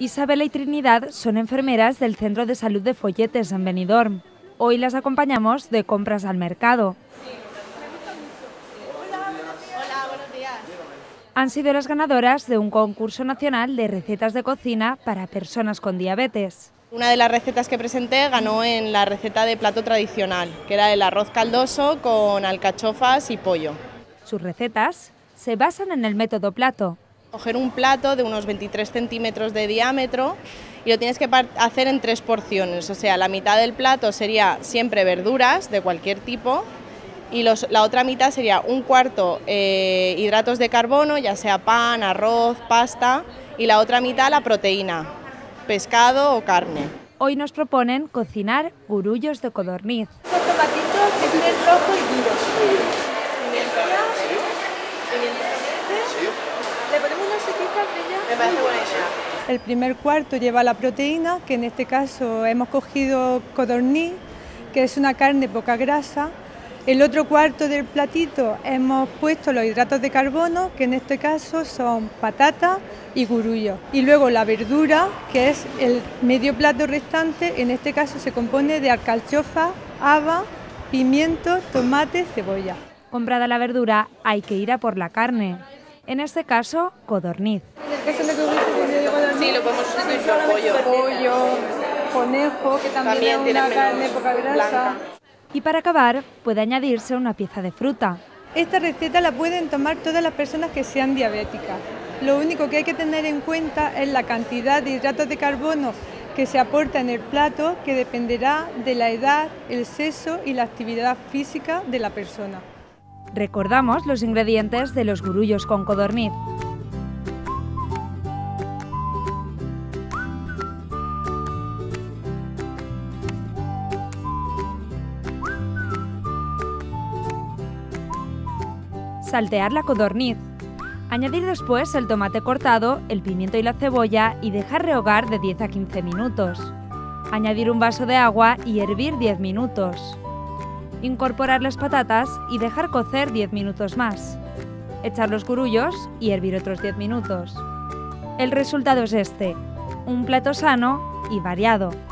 Isabela y Trinidad son enfermeras del Centro de Salud de Foietes en Benidorm. Hoy las acompañamos de compras al mercado. Han sido las ganadoras de un concurso nacional de recetas de cocina para personas con diabetes. Una de las recetas que presenté ganó en la receta de plato tradicional, que era el arroz caldoso con alcachofas y pollo. Sus recetas se basan en el método plato. Coger un plato de unos 23 centímetros de diámetro y lo tienes que hacer en 3 porciones, o sea, la mitad del plato sería siempre verduras de cualquier tipo, y la otra mitad sería un cuarto hidratos de carbono, ya sea pan, arroz, pasta, y la otra mitad la proteína, pescado o carne. Hoy nos proponen cocinar gurullos de codorniz. Con tomatitos, pepinillos rojos y duros. Le ponemos unas sequitas de ella. Me parece buena idea. El primer cuarto lleva la proteína, que en este caso hemos cogido codorniz, que es una carne poca grasa. El otro cuarto del platito hemos puesto los hidratos de carbono, que en este caso son patata y gurullo. Y luego la verdura, que es el medio plato restante, en este caso se compone de alcachofa, haba, pimiento, tomate, cebolla. Comprada la verdura, hay que ir a por la carne. En este caso, codorniz. Sí, lo podemos sustituir por pollo, conejo, que también es una carne poca grasa. Y para acabar, puede añadirse una pieza de fruta. Esta receta la pueden tomar todas las personas que sean diabéticas. Lo único que hay que tener en cuenta es la cantidad de hidratos de carbono que se aporta en el plato, que dependerá de la edad, el sexo y la actividad física de la persona. Recordamos los ingredientes de los gurullos con codorniz. Saltear la codorniz. Añadir después el tomate cortado, el pimiento y la cebolla y dejar rehogar de 10 a 15 minutos. Añadir un vaso de agua y hervir 10 minutos. Incorporar las patatas y dejar cocer 10 minutos más. Echar los gurullos y hervir otros 10 minutos. El resultado es este, un plato sano y variado.